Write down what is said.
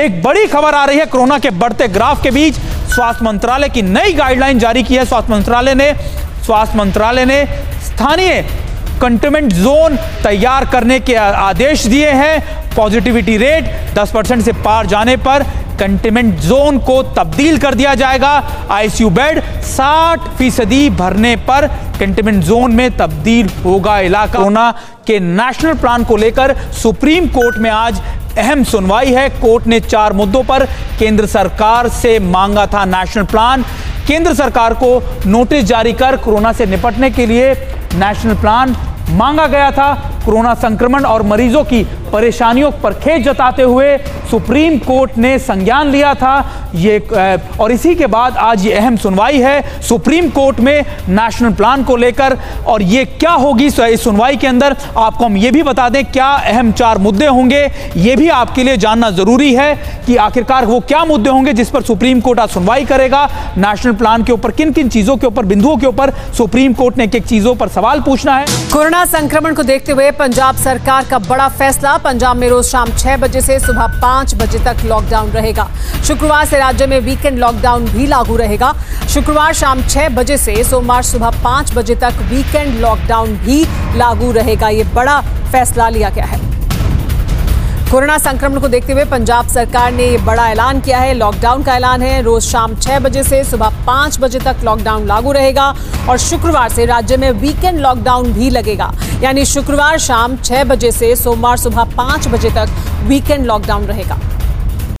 एक बड़ी खबर आ रही है कोरोना के बढ़ते ग्राफ के बीच। स्वास्थ्य मंत्रालय की नई गाइडलाइन जारी की है। स्वास्थ्य मंत्रालय ने स्थानीय कंटेनमेंट जोन तैयार करने के आदेश दिए हैं। पॉजिटिविटी रेट 10% से पार जाने पर कंटेनमेंट जोन को तब्दील कर दिया जाएगा। आईसीयू बेड 60% भरने पर कंटेनमेंट जोन में तब्दील होगा इलाका। कोरोना के नेशनल प्लान को लेकर सुप्रीम कोर्ट में आज अहम सुनवाई है। कोर्ट ने 4 मुद्दों पर केंद्र सरकार से मांगा था नेशनल प्लान। केंद्र सरकार को नोटिस जारी कर कोरोना से निपटने के लिए नेशनल प्लान मांगा गया था। कोरोना संक्रमण और मरीजों की परेशानियों पर खेद जताते हुए सुप्रीम कोर्ट ने संज्ञान लिया था ये, और इसी के बाद आज ये अहम सुनवाई है सुप्रीम कोर्ट में नेशनल प्लान को लेकर। और ये क्या होगी इस सुनवाई के अंदर, आपको हम ये भी बता दें क्या अहम 4 मुद्दे होंगे, ये भी आपके लिए जानना ज़रूरी है कि आखिरकार वो क्या मुद्दे होंगे जिस पर सुप्रीम कोर्ट आज सुनवाई करेगा। नेशनल प्लान के ऊपर किन किन चीज़ों के ऊपर, बिंदुओं के ऊपर सुप्रीम कोर्ट ने एक चीज़ों पर सवाल पूछना है। कोरोना संक्रमण को देखते हुए पंजाब सरकार का बड़ा फैसला। पंजाब में रोज शाम 6 बजे से सुबह 5 बजे तक लॉकडाउन रहेगा। शुक्रवार से राज्य में वीकेंड लॉकडाउन भी लागू रहेगा। शुक्रवार शाम 6 बजे से सोमवार सुबह 5 बजे तक वीकेंड लॉकडाउन भी लागू रहेगा। ये बड़ा फैसला लिया गया है। कोरोना संक्रमण को देखते हुए पंजाब सरकार ने ये बड़ा ऐलान किया है। लॉकडाउन का ऐलान है। रोज शाम 6 बजे से सुबह 5 बजे तक लॉकडाउन लागू रहेगा और शुक्रवार से राज्य में वीकेंड लॉकडाउन भी लगेगा। यानी शुक्रवार शाम 6 बजे से सोमवार सुबह 5 बजे तक वीकेंड लॉकडाउन रहेगा।